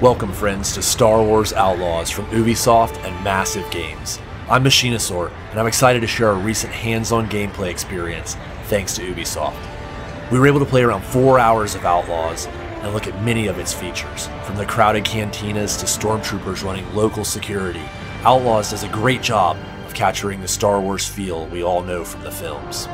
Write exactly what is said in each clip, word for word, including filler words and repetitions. Welcome friends to Star Wars Outlaws from Ubisoft and Massive Games. I'm MachineOsaur and I'm excited to share our recent hands-on gameplay experience thanks to Ubisoft. We were able to play around four hours of Outlaws and look at many of its features. From the crowded cantinas to stormtroopers running local security, Outlaws does a great job of capturing the Star Wars feel we all know from the films.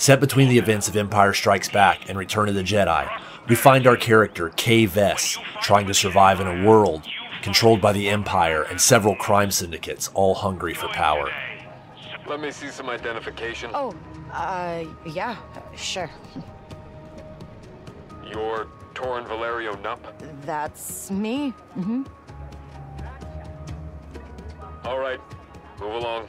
Set between the events of Empire Strikes Back and Return of the Jedi, we find our character, Kay Vess, trying to survive in a world controlled by the Empire and several crime syndicates, all hungry for power. Let me see some identification. Oh, uh, yeah, sure. You're Toran Valerio Nup? That's me. Mm-hmm. All right, move along.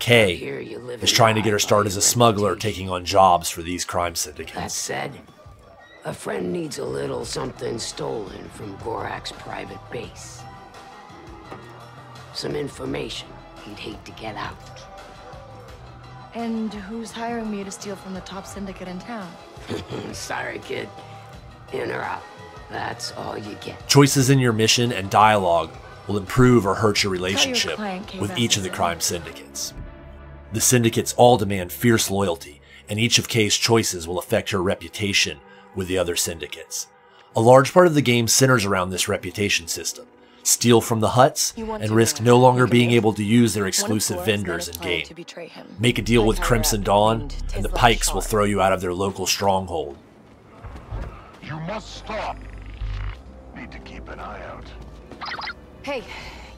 Kay is trying to get her start as a smuggler, taking on jobs for these crime syndicates. That said, a friend needs a little something stolen from Gorak's private base. Some information he'd hate to get out. And who's hiring me to steal from the top syndicate in town? Sorry, kid. In or out. That's all you get. Choices in your mission and dialogue will improve or hurt your relationship with each of the crime syndicates. The syndicates all demand fierce loyalty, and each of Kay's choices will affect her reputation with the other syndicates. A large part of the game centers around this reputation system. Steal from the huts and risk no longer being able to use their exclusive vendors in game. Make a deal with Crimson Dawn, and the Pikes will throw you out of their local stronghold. You must stop. Need to keep an eye out. Hey,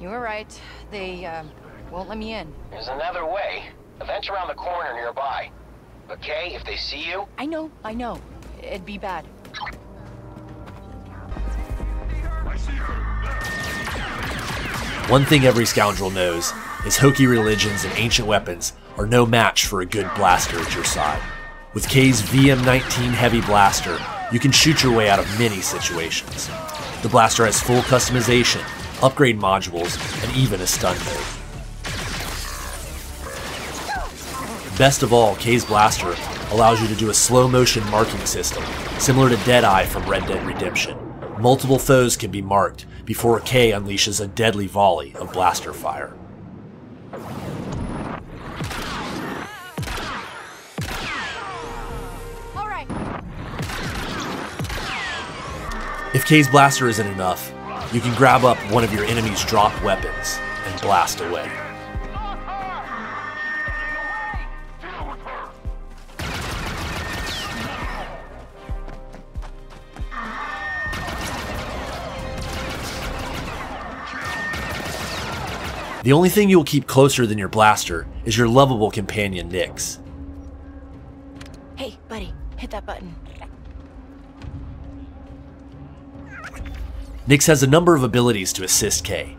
you were right. They uh, won't let me in. There's another way. A vent around the corner nearby. But Kay, if they see you... I know, I know. It'd be bad. One thing every scoundrel knows is hokey religions and ancient weapons are no match for a good blaster at your side. With Kay's V M nineteen heavy blaster, you can shoot your way out of many situations. The blaster has full customization, upgrade modules, and even a stun mode. Best of all, Kay's blaster allows you to do a slow-motion marking system, similar to Deadeye from Red Dead Redemption. Multiple foes can be marked before Kay unleashes a deadly volley of blaster fire. All right. If Kay's blaster isn't enough, you can grab up one of your enemy's dropped weapons and blast away. The only thing you'll keep closer than your blaster is your lovable companion, Nyx. Hey, buddy, hit that button. Nyx has a number of abilities to assist Kay.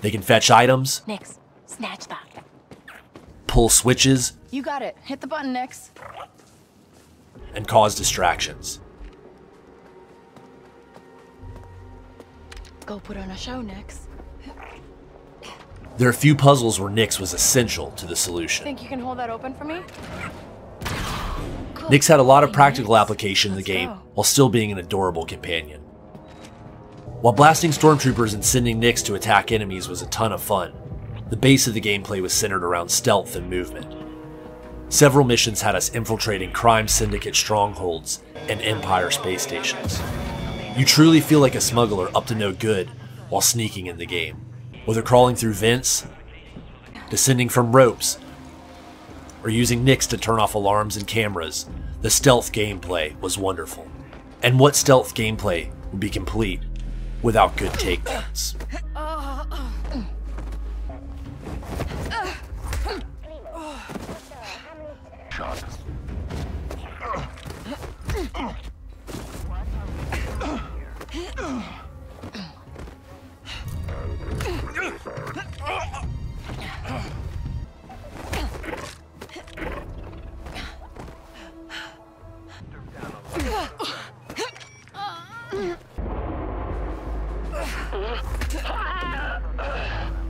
They can fetch items. Nyx, snatch that. Pull switches. You got it. Hit the button, Nyx. And cause distractions. Go put on a show, Nyx. There are a few puzzles where Nyx was essential to the solution. Think you can hold that open for me? Cool. Nyx had a lot of practical application in the game while still being an adorable companion. While blasting stormtroopers and sending Nyx to attack enemies was a ton of fun, the base of the gameplay was centered around stealth and movement. Several missions had us infiltrating crime syndicate strongholds and Empire space stations. You truly feel like a smuggler up to no good while sneaking in the game. Whether crawling through vents, descending from ropes, or using Nyx to turn off alarms and cameras, the stealth gameplay was wonderful. And what stealth gameplay would be complete without good takedowns?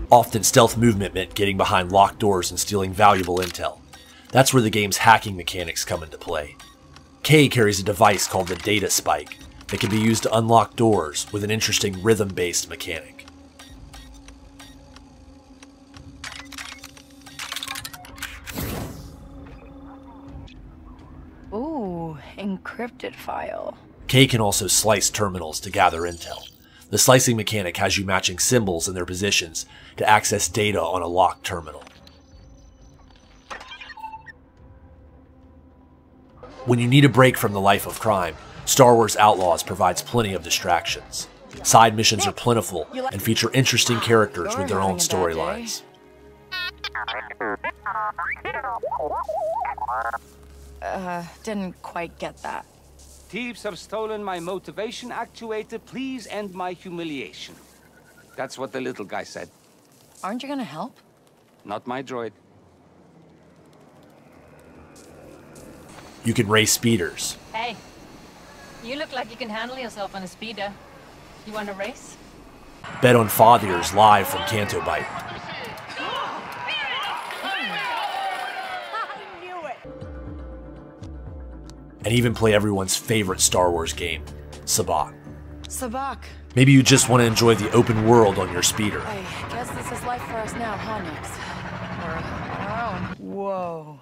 Often stealth movement meant getting behind locked doors and stealing valuable intel. That's where the game's hacking mechanics come into play. Kay carries a device called the Data Spike that can be used to unlock doors with an interesting rhythm-based mechanic. Ooh, encrypted file. Kay can also slice terminals to gather intel. The slicing mechanic has you matching symbols and their positions to access data on a locked terminal. When you need a break from the life of crime, Star Wars Outlaws provides plenty of distractions. Side missions are plentiful and feature interesting characters with their own storylines. Uh, didn't quite get that. Thieves have stolen my motivation actuator. Please end my humiliation. That's what the little guy said. Aren't you gonna help? Not my droid. You can race speeders. Hey, you look like you can handle yourself on a speeder. You want to race? Bet on Fathiers live from Canto Bite. And even play everyone's favorite Star Wars game, Sabacc. Sabacc. Maybe you just want to enjoy the open world on your speeder. I guess this is life for us now, huh, Nyx? We're on our own. Whoa.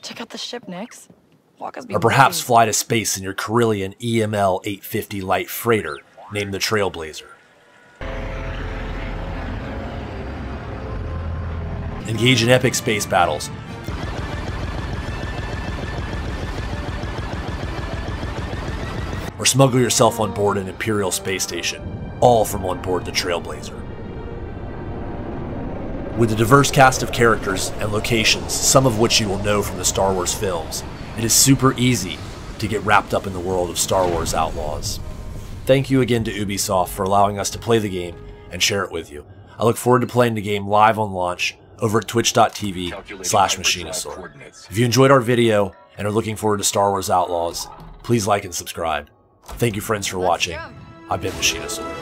Check out the ship, Nyx. Walk us. Or perhaps crazy. Fly to space in your Corellian E M L eight fifty light freighter named the Trailblazer. Engage in epic space battles. Or smuggle yourself on board an Imperial space station, all from on board the Trailblazer. With a diverse cast of characters and locations, some of which you will know from the Star Wars films, it is super easy to get wrapped up in the world of Star Wars Outlaws. Thank you again to Ubisoft for allowing us to play the game and share it with you. I look forward to playing the game live on launch over at twitch dot t v slash MachineOsaur. If you enjoyed our video and are looking forward to Star Wars Outlaws, please like and subscribe. Thank you, friends, for watching. I've been MachineOsaur.